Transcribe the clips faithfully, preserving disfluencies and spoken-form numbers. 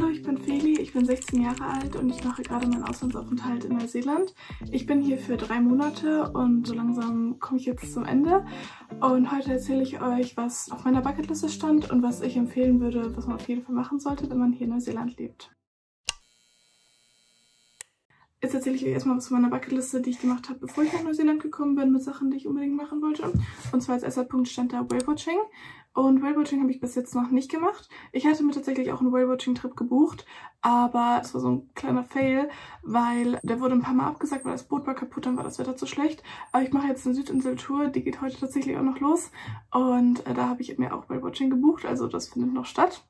Hallo, ich bin Feli, ich bin sechzehn Jahre alt und ich mache gerade meinen Auslandsaufenthalt in Neuseeland. Ich bin hier für drei Monate und so langsam komme ich jetzt zum Ende. Und heute erzähle ich euch, was auf meiner Bucketliste stand und was ich empfehlen würde, was man auf jeden Fall machen sollte, wenn man hier in Neuseeland lebt. Jetzt erzähle ich euch erstmal was von meiner Bucketliste, die ich gemacht habe, bevor ich nach Neuseeland gekommen bin, mit Sachen, die ich unbedingt machen wollte. Und zwar als erster Punkt stand da Whale Watching. Und Whale Watching habe ich bis jetzt noch nicht gemacht. Ich hatte mir tatsächlich auch einen Whale Watching Trip gebucht, aber es war so ein kleiner Fail, weil der wurde ein paar Mal abgesagt, weil das Boot war kaputt, dann war das Wetter zu schlecht. Aber ich mache jetzt eine Südinsel-Tour, die geht heute tatsächlich auch noch los. Und da habe ich mir auch Whale Watching gebucht, also das findet noch statt.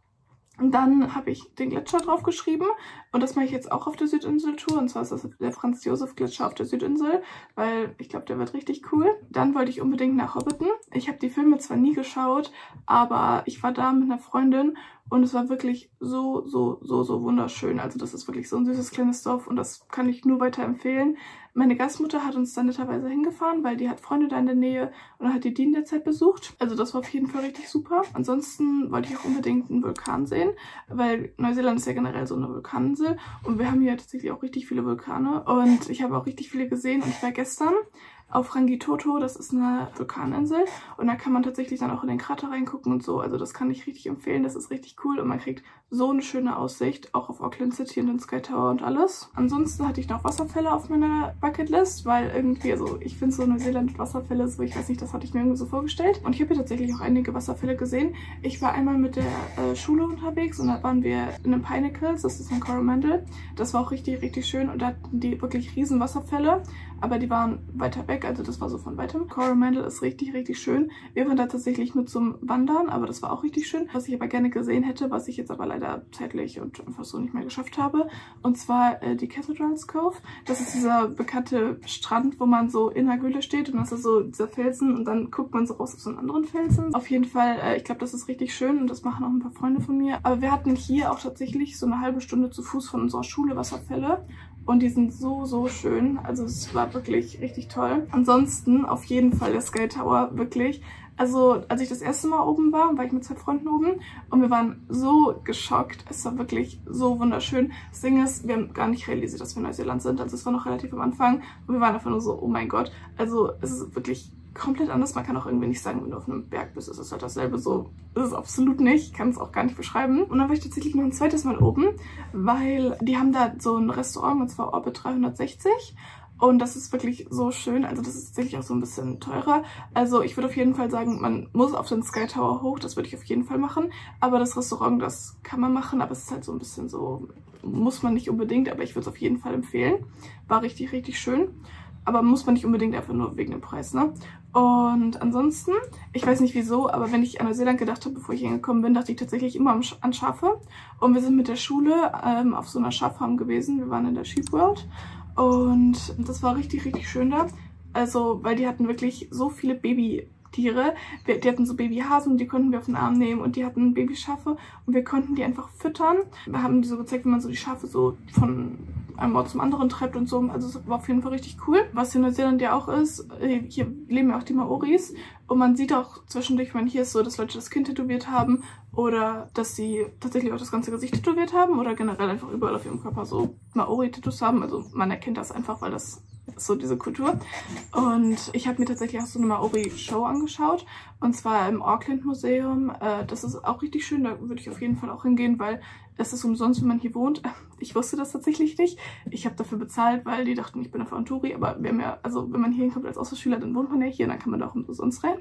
Und dann habe ich den Gletscher draufgeschrieben und das mache ich jetzt auch auf der Südinsel-Tour. Und zwar ist das der Franz-Josef-Gletscher auf der Südinsel, weil ich glaube, der wird richtig cool. Dann wollte ich unbedingt nach Hobbiton. Ich habe die Filme zwar nie geschaut, aber ich war da mit einer Freundin und es war wirklich so, so, so, so wunderschön. Also das ist wirklich so ein süßes kleines Dorf und das kann ich nur weiterempfehlen. Meine Gastmutter hat uns dann netterweise hingefahren, weil die hat Freunde da in der Nähe und dann hat die die in der Zeit besucht. Also das war auf jeden Fall richtig super. Ansonsten wollte ich auch unbedingt einen Vulkan sehen, weil Neuseeland ist ja generell so eine Vulkaninsel und wir haben hier tatsächlich auch richtig viele Vulkane und ich habe auch richtig viele gesehen und ich war gestern auf Rangitoto, das ist eine Vulkaninsel und da kann man tatsächlich dann auch in den Krater reingucken und so, also das kann ich richtig empfehlen, das ist richtig cool und man kriegt so eine schöne Aussicht, auch auf Auckland City und den Sky Tower und alles. Ansonsten hatte ich noch Wasserfälle auf meiner Bucketlist, weil irgendwie, also ich finde so Neuseeland Wasserfälle, so ich weiß nicht, das hatte ich mir irgendwie so vorgestellt und ich habe hier tatsächlich auch einige Wasserfälle gesehen. Ich war einmal mit der äh, Schule unterwegs und da waren wir in den Pinnacles, das ist in Coromandel, das war auch richtig, richtig schön und da hatten die wirklich riesen Wasserfälle, aber die waren weiter weg. Also das war so von weitem. Coromandel ist richtig, richtig schön. Wir waren da tatsächlich nur zum Wandern, aber das war auch richtig schön. Was ich aber gerne gesehen hätte, was ich jetzt aber leider zeitlich und einfach so nicht mehr geschafft habe. Und zwar äh, die Cathedral's Cove. Das ist dieser bekannte Strand, wo man so in der Höhle steht und das ist so dieser Felsen und dann guckt man so raus auf so einen anderen Felsen. Auf jeden Fall, äh, ich glaube, das ist richtig schön und das machen auch ein paar Freunde von mir. Aber wir hatten hier auch tatsächlich so eine halbe Stunde zu Fuß von unserer Schule Wasserfälle. Und die sind so, so schön. Also es war wirklich richtig toll. Ansonsten auf jeden Fall der Sky Tower, wirklich. Also als ich das erste Mal oben war, war ich mit zwei Freunden oben und wir waren so geschockt. Es war wirklich so wunderschön. Das Ding ist, wir haben gar nicht realisiert, dass wir in Neuseeland sind. Also es war noch relativ am Anfang und wir waren einfach nur so, oh mein Gott. Also es ist wirklich komplett anders. Man kann auch irgendwie nicht sagen, wenn du auf einem Berg bist, ist es halt dasselbe. So ist es absolut nicht. Ich kann es auch gar nicht beschreiben. Und dann war ich tatsächlich noch ein zweites Mal oben, weil die haben da so ein Restaurant, und zwar Orbit dreihundertsechzig. Und das ist wirklich so schön. Also das ist tatsächlich auch so ein bisschen teurer. Also ich würde auf jeden Fall sagen, man muss auf den Sky Tower hoch. Das würde ich auf jeden Fall machen. Aber das Restaurant, das kann man machen. Aber es ist halt so ein bisschen so, muss man nicht unbedingt. Aber ich würde es auf jeden Fall empfehlen. War richtig, richtig schön. Aber muss man nicht unbedingt, einfach nur wegen dem Preis, ne? Und ansonsten, ich weiß nicht wieso, aber wenn ich an Neuseeland gedacht habe, bevor ich hingekommen bin, dachte ich tatsächlich immer an Schafe. Und wir sind mit der Schule ähm, auf so einer Schaffarm gewesen. Wir waren in der Sheep World und das war richtig, richtig schön da. Also, weil die hatten wirklich so viele Baby Tiere. Wir, die hatten so Babyhasen, die konnten wir auf den Arm nehmen und die hatten Babyschafe und wir konnten die einfach füttern. Wir haben die so gezeigt, wie man so die Schafe so von einem Ort zum anderen treibt und so. Also es war auf jeden Fall richtig cool. Was in Neuseeland ja auch ist, hier leben ja auch die Maoris und man sieht auch zwischendurch, ich meine, hier ist so, dass Leute das Kind tätowiert haben oder dass sie tatsächlich auch das ganze Gesicht tätowiert haben oder generell einfach überall auf ihrem Körper so Maori-Tattoos haben. Also man erkennt das einfach, weil das so diese Kultur. Und ich habe mir tatsächlich auch so eine Maori-Show angeschaut und zwar im Auckland Museum. Das ist auch richtig schön, da würde ich auf jeden Fall auch hingehen, weil es ist umsonst, wenn man hier wohnt. Ich wusste das tatsächlich nicht. Ich habe dafür bezahlt, weil die dachten, ich bin einfach ein Touri, aber wir haben ja, also wenn man hier hinkommt als Austauschschüler, dann wohnt man ja hier und dann kann man da auch umsonst rein.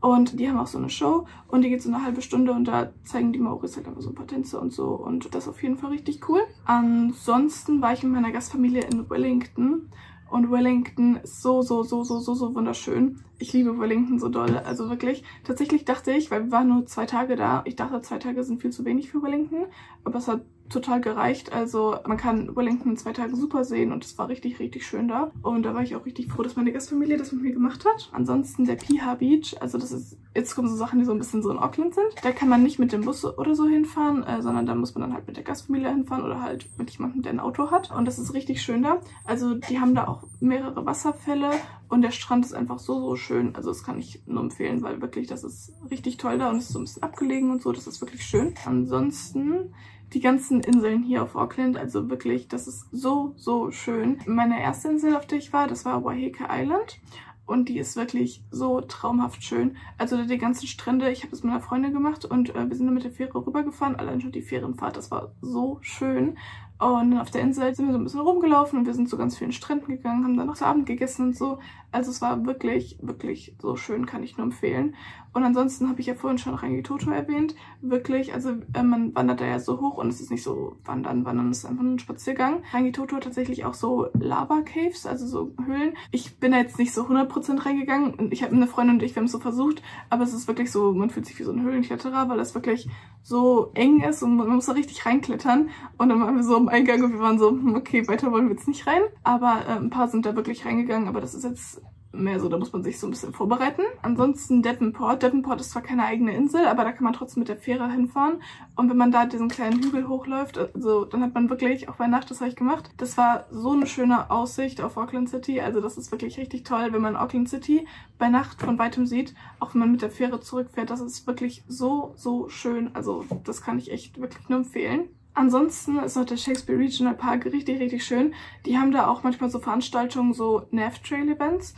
Und die haben auch so eine Show und die geht so eine halbe Stunde und da zeigen die Maoris halt einfach so ein paar Tänze und so und das ist auf jeden Fall richtig cool. Ansonsten war ich mit meiner Gastfamilie in Wellington und Wellington ist so, so, so, so, so, so wunderschön. Ich liebe Wellington so doll, also wirklich. Tatsächlich dachte ich, weil wir waren nur zwei Tage da, ich dachte, zwei Tage sind viel zu wenig für Wellington, aber es hat total gereicht. Also man kann Wellington in zwei Tagen super sehen und es war richtig, richtig schön da. Und da war ich auch richtig froh, dass meine Gastfamilie das mit mir gemacht hat. Ansonsten der Piha Beach, also das ist, jetzt kommen so Sachen, die so ein bisschen so in Auckland sind. Da kann man nicht mit dem Bus oder so hinfahren, äh, sondern da muss man dann halt mit der Gastfamilie hinfahren oder halt mit jemandem, der ein Auto hat. Und das ist richtig schön da. Also die haben da auch mehrere Wasserfälle und der Strand ist einfach so, so schön. Also das kann ich nur empfehlen, weil wirklich das ist richtig toll da und es ist so ein bisschen abgelegen und so. Das ist wirklich schön. Ansonsten die ganzen Inseln hier auf Auckland. Also wirklich, das ist so, so schön. Meine erste Insel, auf der ich war, das war Waiheke Island. Und die ist wirklich so traumhaft schön. Also die ganzen Strände, ich habe das mit einer Freundin gemacht und äh, wir sind dann mit der Fähre rübergefahren. Allein schon die Fährenfahrt, das war so schön. Und dann auf der Insel sind wir so ein bisschen rumgelaufen und wir sind zu ganz vielen Stränden gegangen, haben dann noch zu Abend gegessen und so. Also es war wirklich, wirklich so schön, kann ich nur empfehlen. Und ansonsten habe ich ja vorhin schon Rangitoto erwähnt. Wirklich, also äh, man wandert da ja so hoch und es ist nicht so wandern, wandern, es ist einfach nur ein Spaziergang. Rangitoto hat tatsächlich auch so Lava-Caves, also so Höhlen. Ich bin da jetzt nicht so hundert Prozent reingegangen und ich habe eine Freundin und ich, wir haben es so versucht, aber es ist wirklich so, man fühlt sich wie so ein Höhlenkletterer, weil das wirklich so eng ist und man muss da richtig reinklettern. Und dann waren wir so am Eingang und wir waren so, okay, weiter wollen wir jetzt nicht rein. Aber äh, ein paar sind da wirklich reingegangen, aber das ist jetzt mehr so, da muss man sich so ein bisschen vorbereiten. Ansonsten Devonport. Devonport ist zwar keine eigene Insel, aber da kann man trotzdem mit der Fähre hinfahren. Und wenn man da diesen kleinen Hügel hochläuft, also dann hat man wirklich, auch bei Nacht, das habe ich gemacht, das war so eine schöne Aussicht auf Auckland City. Also das ist wirklich richtig toll, wenn man Auckland City bei Nacht von weitem sieht, auch wenn man mit der Fähre zurückfährt. Das ist wirklich so, so schön. Also das kann ich echt wirklich nur empfehlen. Ansonsten ist noch der Shakespeare Regional Park richtig, richtig schön. Die haben da auch manchmal so Veranstaltungen, so Nav-Trail-Events.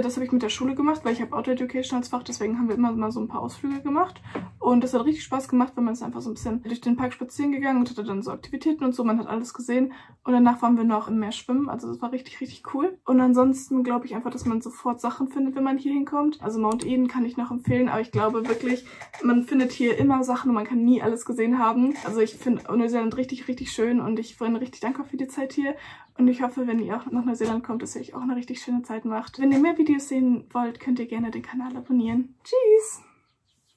Das habe ich mit der Schule gemacht, weil ich habe Outdoor Education als Fach, deswegen haben wir immer mal so ein paar Ausflüge gemacht. Und das hat richtig Spaß gemacht, weil man ist einfach so ein bisschen durch den Park spazieren gegangen und hatte dann so Aktivitäten und so, man hat alles gesehen. Und danach waren wir noch im Meer schwimmen, also das war richtig, richtig cool. Und ansonsten glaube ich einfach, dass man sofort Sachen findet, wenn man hier hinkommt. Also Mount Eden kann ich noch empfehlen, aber ich glaube wirklich, man findet hier immer Sachen und man kann nie alles gesehen haben. Also ich finde Neuseeland richtig, richtig schön und ich bin richtig dankbar für die Zeit hier. Und ich hoffe, wenn ihr auch nach Neuseeland kommt, dass ihr euch auch eine richtig schöne Zeit macht. Wenn ihr mehr Videos sehen wollt, könnt ihr gerne den Kanal abonnieren. Tschüss!